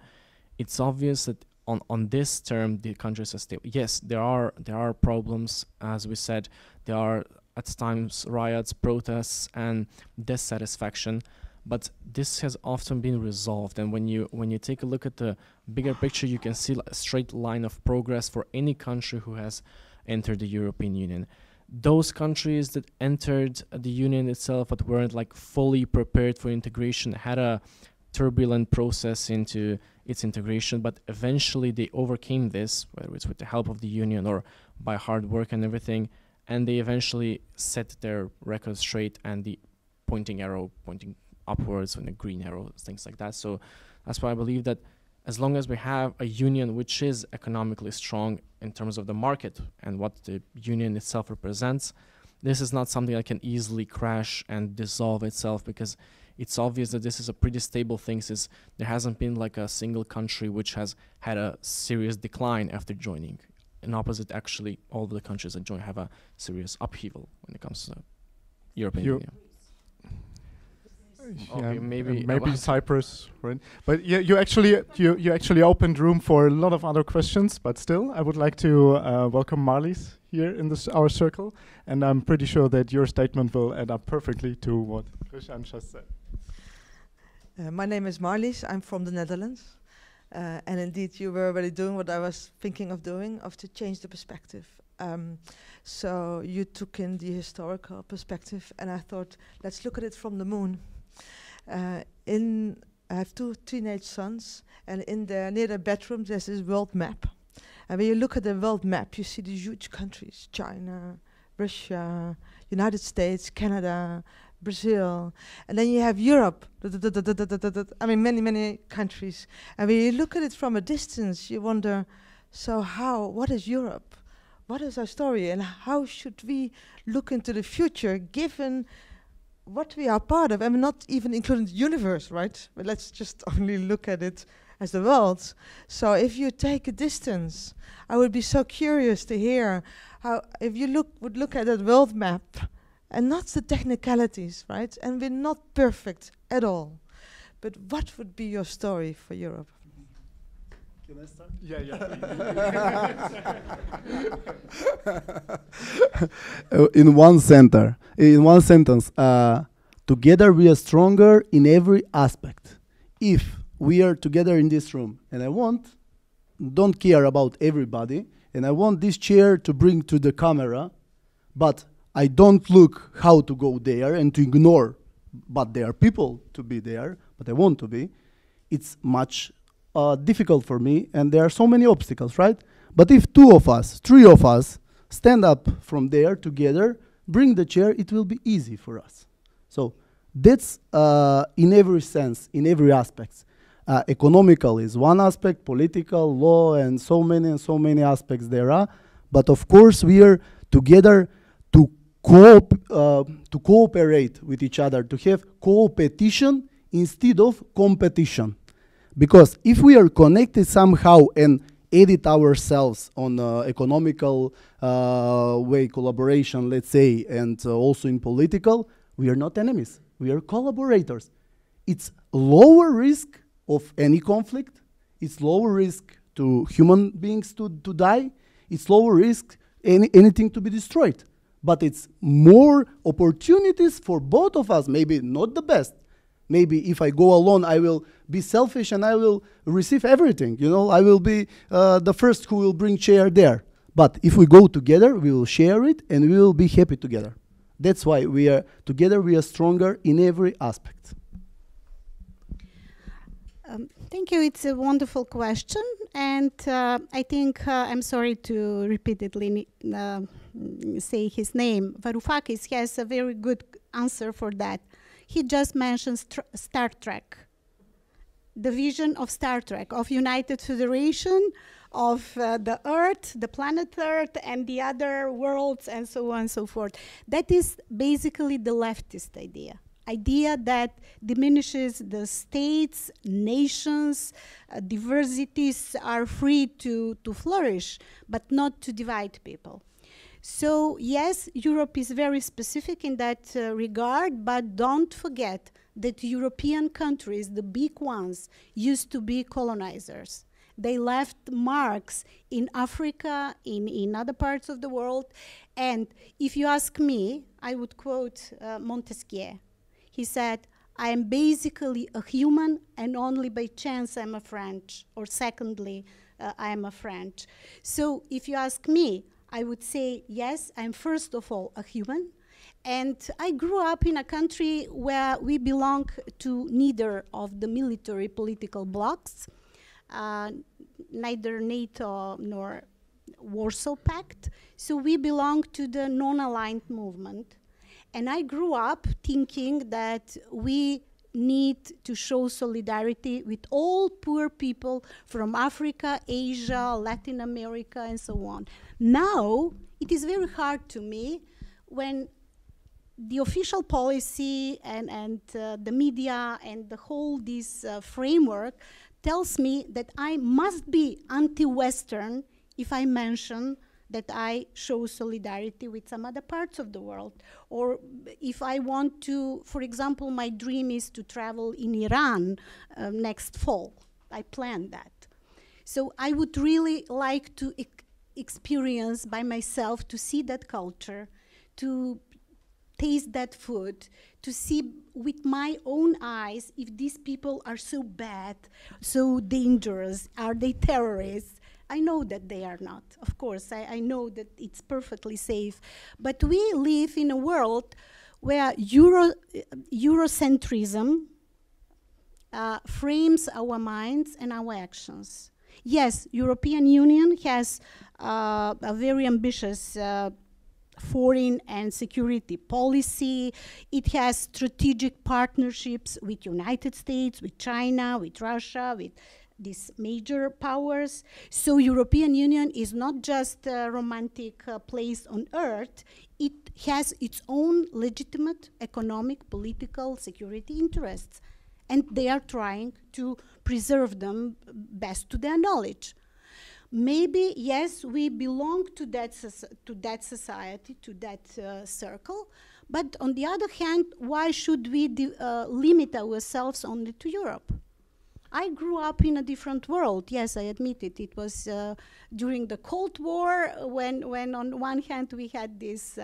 it's obvious that on this term the countries are stable. Yes, there are problems, as we said, there are at times riots, protests and dissatisfaction. But this has often been resolved, and when you take a look at the bigger picture, you can see a straight line of progress for any country who has entered the European Union. Those countries that entered the Union itself but weren't like fully prepared for integration had a turbulent process into its integration, but eventually they overcame this, whether it's with the help of the Union or by hard work and everything, and they eventually set their record straight and the pointing arrow pointing upwards and the green arrow, things like that. So that's why I believe that as long as we have a union which is economically strong in terms of the market and what the union itself represents, this is not something that can easily crash and dissolve itself, because it's obvious that this is a pretty stable thing, since there hasn't been like a single country which has had a serious decline after joining. And opposite, actually, all of the countries that join have a serious upheaval when it comes to the European Union. Okay, yeah, maybe Cyprus, right? But yeah, you actually opened room for a lot of other questions. But still, I would like to welcome Marlies here in our circle, and I'm pretty sure that your statement will add up perfectly to what Kristijan just said. My name is Marlies. I'm from the Netherlands, and indeed, you were already doing what I was thinking of doing, to change the perspective So you took in the historical perspective, and I thought, let's look at it from the moon. I have two teenage sons, and near their bedroom there's this world map. And when you look at the world map, you see these huge countries: China, Russia, United States, Canada, Brazil, and then you have Europe. I mean, many, many countries. And when you look at it from a distance, you wonder, so what is Europe? What is our story? And how should we look into the future, given what we are part of? I mean, not even including the universe, right? But let's just only look at it as the world. So if you take a distance, I would be so curious to hear how, if you would look at that world map, and not the technicalities, right? And we're not perfect at all. But what would be your story for Europe? Can I start? Yeah, yeah. In one sentence, together we are stronger in every aspect. If we are together in this room, and don't care about everybody, and I want this chair to bring to the camera, but I don't look how to go there and to ignore, but there are people to be there, but I want to be. It's much difficult for me, and there are so many obstacles, right? But if two of us, three of us, stand up from there together, bring the chair, it will be easy for us. So that's in every sense, in every aspect. Economical is one aspect, political, law, and so many aspects there are. But of course, we are together to cooperate with each other, to have co-petition instead of competition. Because if we are connected somehow and edit ourselves on economical way, collaboration, let's say, and also in political, we are not enemies, we are collaborators. It's lower risk of any conflict, it's lower risk to human beings to die, it's lower risk anything to be destroyed. But it's more opportunities for both of us, maybe not the best. Maybe if I go alone, I will be selfish and I will receive everything. You know, I will be the first who will bring chair there. But if we go together, we will share it and we will be happy together. That's why we are together, we are stronger in every aspect. Thank you, it's a wonderful question. And I think, I'm sorry to repeatedly say his name, Varoufakis has a very good answer for that. He just mentions Star Trek, the vision of Star Trek, of United Federation, of the Earth, the planet Earth, and the other worlds, and so on and so forth. That is basically the leftist idea that diminishes the states, nations, diversities are free to flourish, but not to divide people. So yes, Europe is very specific in that regard, but don't forget that European countries, the big ones, used to be colonizers. They left marks in Africa, in other parts of the world. And if you ask me, I would quote Montesquieu. He said, I am basically a human, and only by chance I'm a French, or secondly, I am a French. So if you ask me, I would say, yes, I'm first of all a human, and I grew up in a country where we belong to neither of the military political blocs, neither NATO nor Warsaw Pact, so we belong to the non-aligned movement. And I grew up thinking that we need to show solidarity with all poor people from Africa, Asia, Latin America, and so on. Now, it is very hard to me when the official policy and the media and the whole this framework tells me that I must be anti-Western if I mention that I show solidarity with some other parts of the world. Or if I want to, for example, my dream is to travel in Iran next fall. I plan that. So I would really like to experience by myself, to see that culture, to taste that food, to see with my own eyes if these people are so bad, so dangerous, are they terrorists? I know that they are not. Of course, I know that it's perfectly safe. But we live in a world where Eurocentrism frames our minds and our actions. Yes, European Union has a very ambitious foreign and security policy. It has strategic partnerships with United States, with China, with Russia, with these major powers. So European Union is not just a romantic place on earth. It has its own legitimate economic, political, security interests. And they are trying to preserve them best to their knowledge. Maybe, yes, we belong to that society, to that circle, but on the other hand, why should we limit ourselves only to Europe? I grew up in a different world, yes, I admit it. It was during the Cold War when on one hand we had these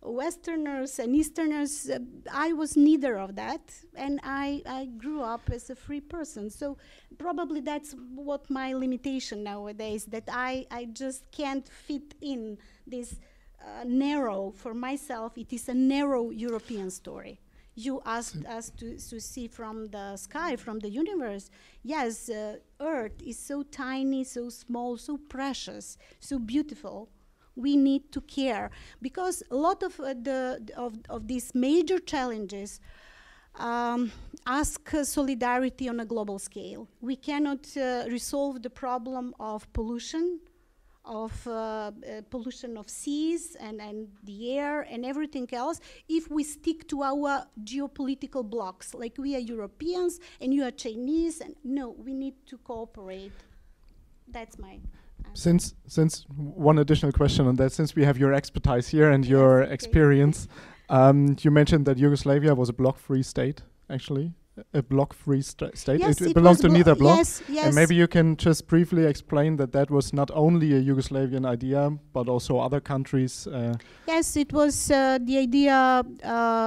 Westerners and Easterners. I was neither of that, and I grew up as a free person. So probably that's what my limitation nowadays, that I just can't fit in this narrow, for myself, it is a narrow European story. You asked us to see from the sky, from the universe. Yes, Earth is so tiny, so small, so precious, so beautiful. We need to care, because a lot of these major challenges ask solidarity on a global scale. We cannot resolve the problem of pollution, of seas and the air and everything else if we stick to our geopolitical blocks, like we are Europeans and you are Chinese, and no, we need to cooperate. That's my answer. Since one additional question on that, since we have your expertise here and your experience, you mentioned that Yugoslavia was a bloc-free state, actually. A bloc-free state. Yes, it belonged to neither bloc. Yes, yes. And maybe you can just briefly explain that that was not only a Yugoslavian idea, but also other countries. Yes, it was the idea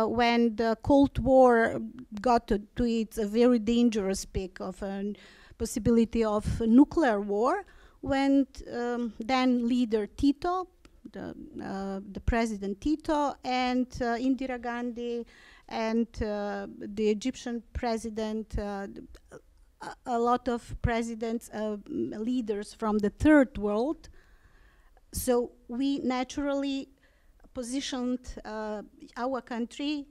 when the Cold War got to its very dangerous peak of a possibility of nuclear war, when then leader Tito, the President Tito, and Indira Gandhi, and the Egyptian president, a lot of presidents, leaders from the Third World. So we naturally positioned our country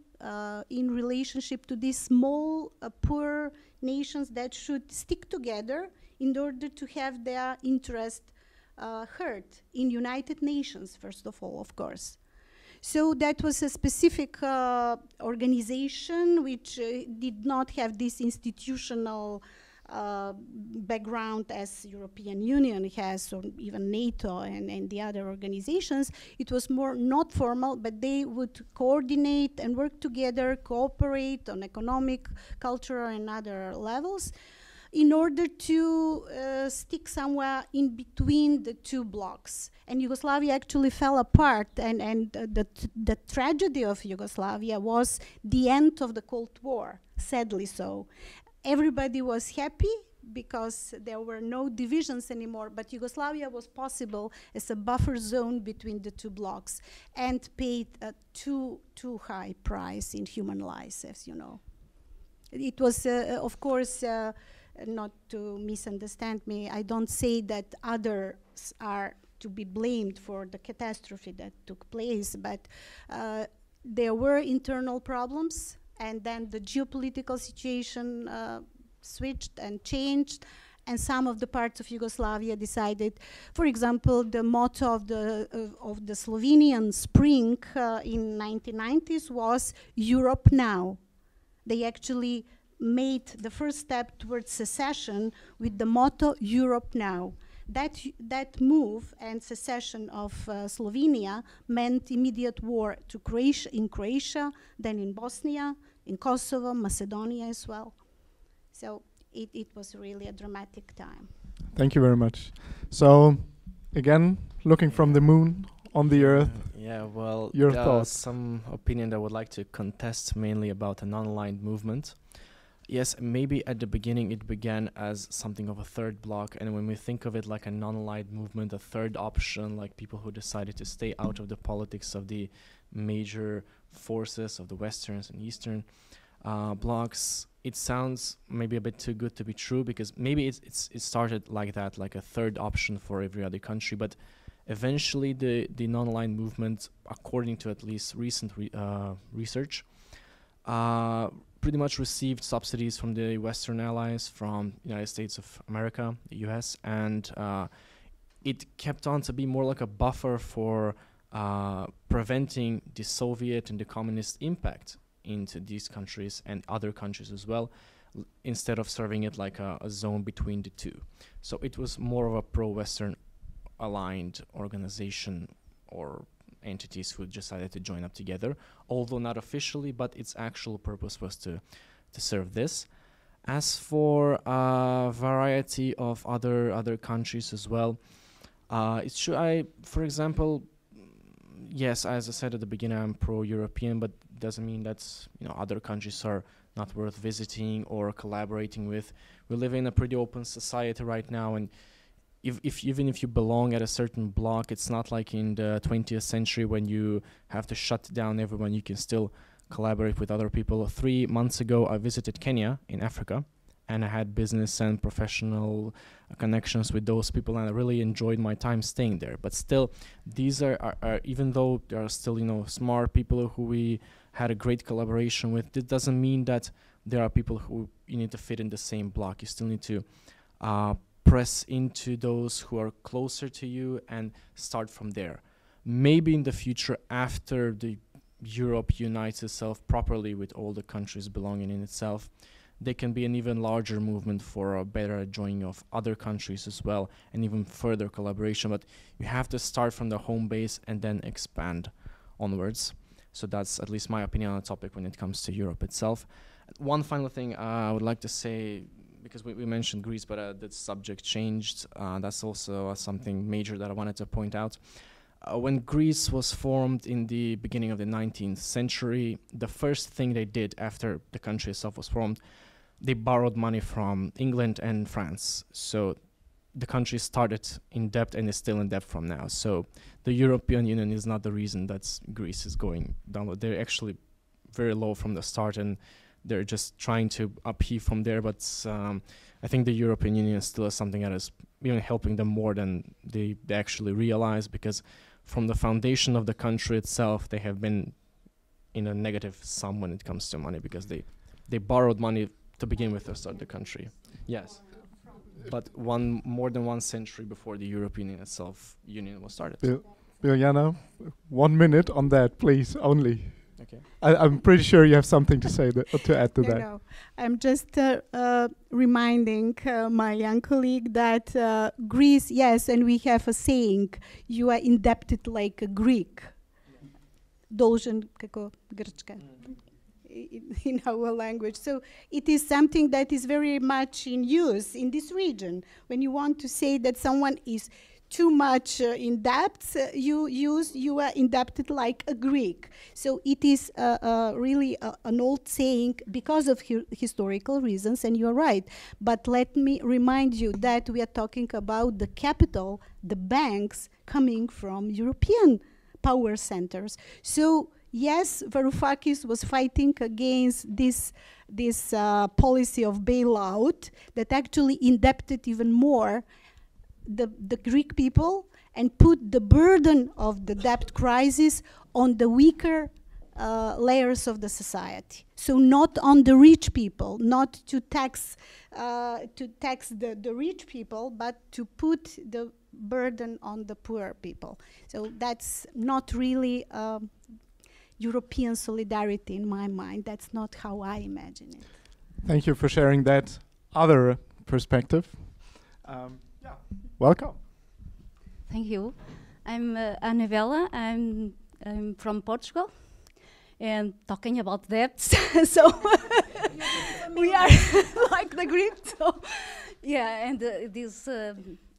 in relationship to these small, poor nations that should stick together in order to have their interest heard in United Nations, first of all, of course. So that was a specific organization which did not have this institutional background as European Union has, or even NATO and the other organizations. It was more not formal, but they would coordinate and work together, cooperate on economic, cultural, and other levels in order to stick somewhere in between the two blocks. And Yugoslavia actually fell apart, and the tragedy of Yugoslavia was the end of the Cold War, sadly so. Everybody was happy because there were no divisions anymore, but Yugoslavia was possible as a buffer zone between the two blocks, and paid a too high price in human lives, as you know. It was, of course, not to misunderstand me, I don't say that others are to be blamed for the catastrophe that took place, but there were internal problems, and then the geopolitical situation switched and changed, and some of the parts of Yugoslavia decided, for example, the motto of the Slovenian Spring in 1990s was Europe Now. They actually made the first step towards secession with the motto Europe Now. That move and secession of Slovenia meant immediate war to Croatia, then in Bosnia, in Kosovo, Macedonia as well. So it was really a dramatic time. Thank you very much. So again, looking from the moon on the earth. Yeah, well, your thoughts. Some opinion that I would like to contest, mainly about an online movement. yes, maybe at the beginning it began as something of a third bloc, and when we think of it like a non-aligned movement, a third option, like people who decided to stay out of the politics of the major forces of the Westerns and Eastern blocs, it sounds maybe a bit too good to be true, because maybe it started like that, like a third option for every other country, but eventually the non-aligned movement, according to at least recent research, pretty much received subsidies from the Western allies, from the United States of America, the US, and it kept on to be more like a buffer for preventing the Soviet and the communist impact into these countries and other countries as well, instead of serving it like a zone between the two. So it was more of a pro-Western aligned organization or entities who decided to join up together, although not officially, but its actual purpose was to serve this. As for a variety of other countries as well, it should, for example, yes, as I said at the beginning, I'm pro-European, but doesn't mean that, you know, other countries are not worth visiting or collaborating with. We live in a pretty open society right now, and even if you belong at a certain bloc, it's not like in the 20th century when you have to shut down everyone. You can still collaborate with other people. 3 months ago, I visited Kenya in Africa, and I had business and professional connections with those people, and I really enjoyed my time staying there. But still, these are even though there are still, you know, smart people who we had a great collaboration with, it doesn't mean that there are people who you need to fit in the same bloc. You still need to press into those who are closer to you and start from there. Maybe in the future, after the Europe unites itself properly with all the countries belonging in itself, there can be an even larger movement for a better joining of other countries as well, and even further collaboration. But you have to start from the home base and then expand onwards. So that's at least my opinion on the topic when it comes to Europe itself. One final thing I would like to say, because we mentioned Greece, but the subject changed. That's also something major that I wanted to point out. When Greece was formed in the beginning of the 19th century, the first thing they did after the country itself was formed, they borrowed money from England and France. So the country started in debt and is still in debt from now. So the European Union is not the reason that Greece is going downward. They're actually very low from the start, and they're just trying to upheave from there, but I think the European Union still has something that is even helping them more than they actually realize, because from the foundation of the country itself, they have been in a negative sum when it comes to money, because they borrowed money to begin with to start the country. Yes, but more than one century before the European Union itself was started. Biljana, 1 minute on that, please, only. Okay. I'm pretty sure you have something to say to add to that. No, I'm just reminding my young colleague that Greece, yes, and we have a saying: you are indebted like a Greek. Должен како грчка in our language. So it is something that is very much in use in this region. When you want to say that someone is too much in debt, you are indebted like a Greek. So it is really an old saying because of historical reasons, and you're right. But let me remind you that we are talking about the capital, the banks coming from European power centers. So yes, Varoufakis was fighting against this policy of bailout that actually indebted even more the Greek people and put the burden of the debt crisis on the weaker layers of the society. So not on the rich people, not to tax the rich people, but to put the burden on the poor people. So that's not really European solidarity in my mind. That's not how I imagine it. Thank you for sharing that other perspective. Welcome. Thank you. I'm Anabella. I'm from Portugal, and talking about debts. So we are like the Greeks. So yeah, and this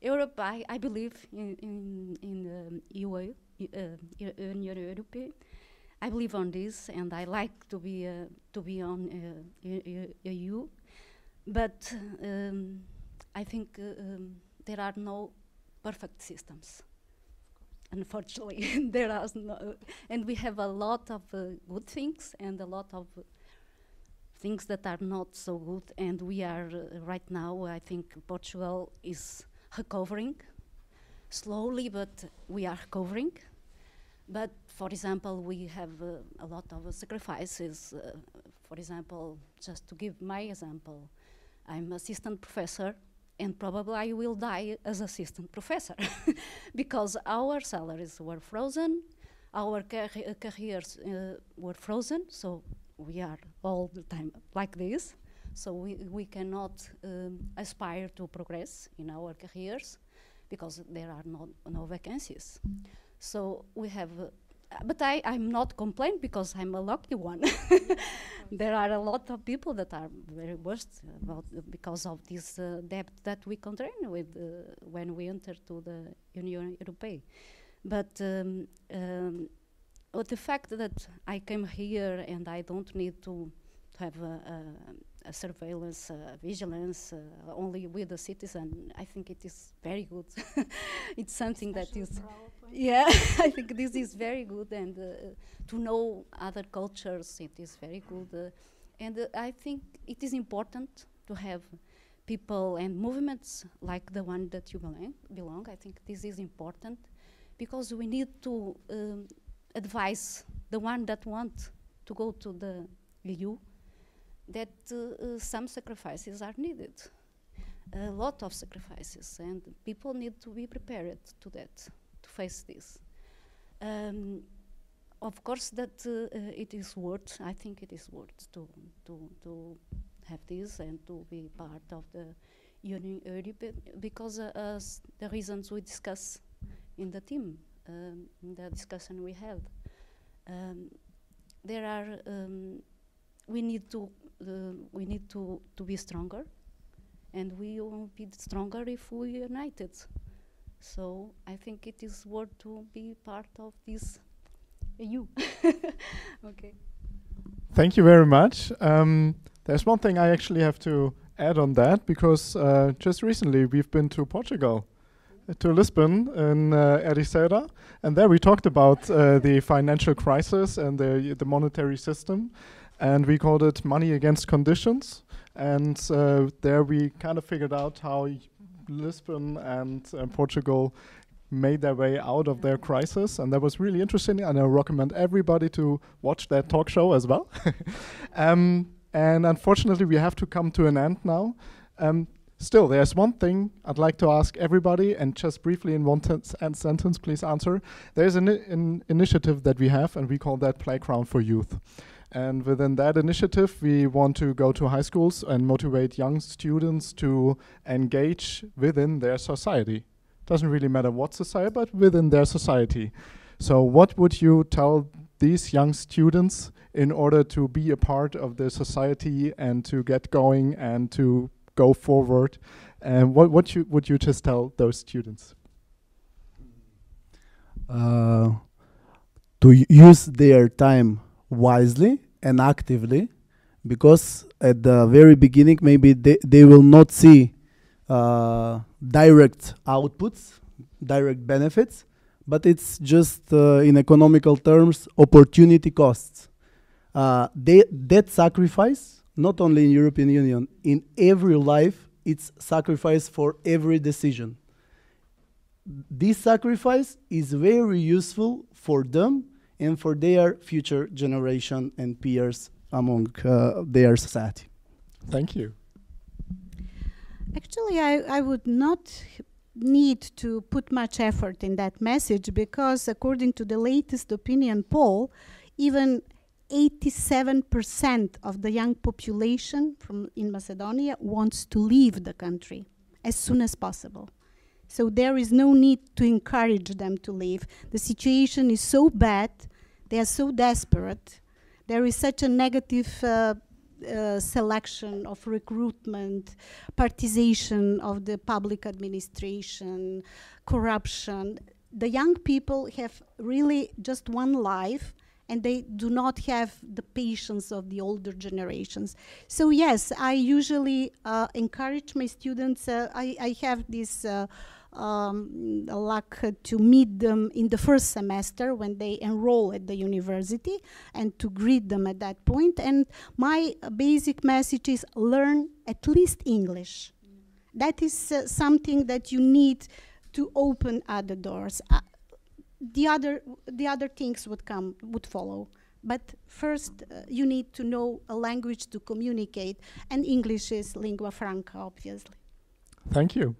Europe, I believe in the EU, Union European. I believe on this, and I like to be on EU. But I think there are no perfect systems. Unfortunately, there are no, and we have a lot of good things and a lot of things that are not so good. And we are right now, I think Portugal is recovering slowly, but we are recovering. But for example, we have a lot of sacrifices. For example, just to give my example, I'm assistant professor, and probably I will die as assistant professor because our salaries were frozen, our careers were frozen, so we are all the time like this. So we cannot aspire to progress in our careers because there are no vacancies. So we have, but I'm not complaining because I'm a lucky one. There are a lot of people that are very worst about, because of this debt that we contract with when we enter to the Union Europea. But the fact that I came here and I don't need to have a surveillance, vigilance, only with a citizen, I think it is very good. It's something that is, yeah, I think this is very good, and to know other cultures, it is very good. And I think it is important to have people and movements like the one that you belong. I think this is important because we need to advise the one that want to go to the EU that some sacrifices are needed, a lot of sacrifices, and people need to be prepared to that, to face this. Of course that it is worth, I think it is worth to have this and to be part of the Union European, because as the reasons we discuss in the team, in the discussion we had, there are, we need to be stronger, and we will be stronger if we are united. So I think it is worth to be part of this EU. Okay. Thank you very much. There's one thing I actually have to add on that, because just recently we've been to Portugal, to Lisbon in Ericeira, and there we talked about the financial crisis and the monetary system. And we called it Money Against Conditions. And there we kind of figured out how Lisbon and Portugal made their way out of their crisis. And that was really interesting. And I recommend everybody to watch that talk show as well. And unfortunately, we have to come to an end now. Still, there's one thing I'd like to ask everybody, and just briefly in one sentence, please answer. There's an initiative that we have, and we call that Playground for Youth. And within that initiative, we want to go to high schools and motivate young students to engage within their society. Doesn't really matter what society, but within their society. So what would you tell these young students in order to be a part of the society and to get going and to go forward? And what would you just tell those students? To use their time wisely and actively, because at the very beginning maybe they will not see direct outputs, direct benefits, but it's just in economical terms, opportunity costs. That sacrifice, not only in European Union, in every life, it's sacrifice for every decision. This sacrifice is very useful for them and for their future generation and peers among their society. Thank you. Actually, I would not need to put much effort in that message, because according to the latest opinion poll, even 87% of the young population in Macedonia wants to leave the country as soon as possible. So there is no need to encourage them to leave. The situation is so bad, they are so desperate. There is such a negative selection of recruitment, partisanship of the public administration, corruption. The young people have really just one life, and they do not have the patience of the older generations. So yes, I usually encourage my students, I have this luck to meet them in the first semester when they enroll at the university and to greet them at that point. And my basic message is learn at least English. That is something that you need to open other doors. The other things would follow. But first, you need to know a language to communicate, and English is lingua franca, obviously. Thank you.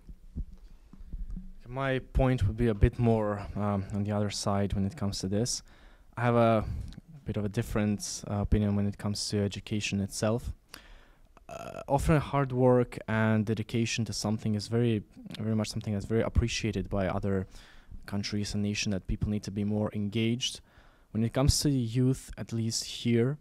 My point would be a bit more on the other side when it comes to this. I have a bit of a different opinion when it comes to education itself. Often hard work and dedication to something is very much something that's very appreciated by other countries and nations, that people need to be more engaged. When it comes to the youth, at least here,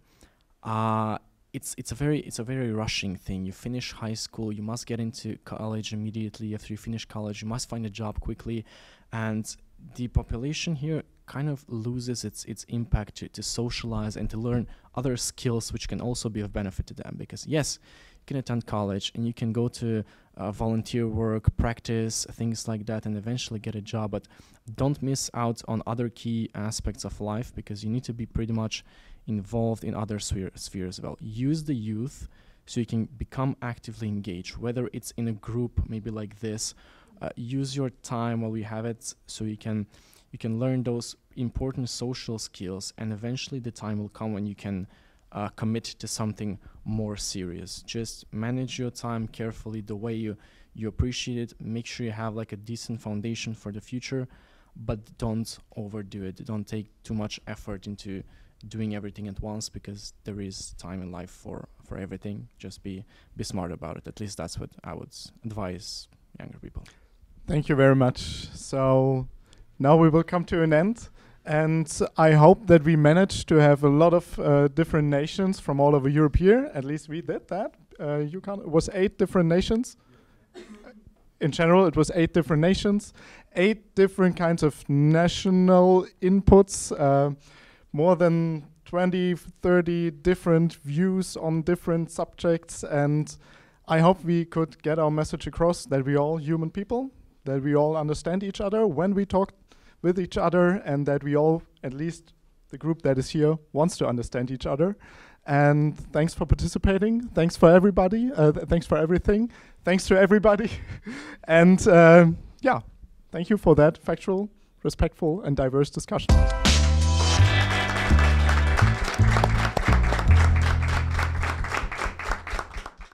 it's a very rushing thing. You finish high school, you must get into college immediately. After you finish college, you must find a job quickly, and the population here kind of loses its impact to socialize and to learn other skills which can also be of benefit to them. Because yes, you can attend college and you can go to volunteer work, practice, things like that, and eventually get a job, but don't miss out on other key aspects of life, because you need to be pretty much involved in other spheres as well. Use the youth so you can become actively engaged, whether it's in a group, maybe like this. Use your time while you have it so you can learn those important social skills, and eventually the time will come when you can commit to something more serious. Just manage your time carefully the way you appreciate it. Make sure you have like a decent foundation for the future, but don't overdo it. Don't take too much effort into doing everything at once, because there is time in life for everything. Just be smart about it. At least that's what I would advise younger people. Thank you very much. So now we will come to an end, and I hope that we managed to have a lot of different nations from all over Europe here. At least we did that. You can't, it was 8 different nations. In general, it was 8 different nations, 8 different kinds of national inputs, more than 20, 30 different views on different subjects. And I hope we could get our message across that we're all human people, that we all understand each other when we talk with each other, and that we all, at least the group that is here, wants to understand each other. And thanks for participating. Thanks for everybody. Thanks for everything. Thanks to everybody. And yeah, thank you for that factual, respectful, and diverse discussion.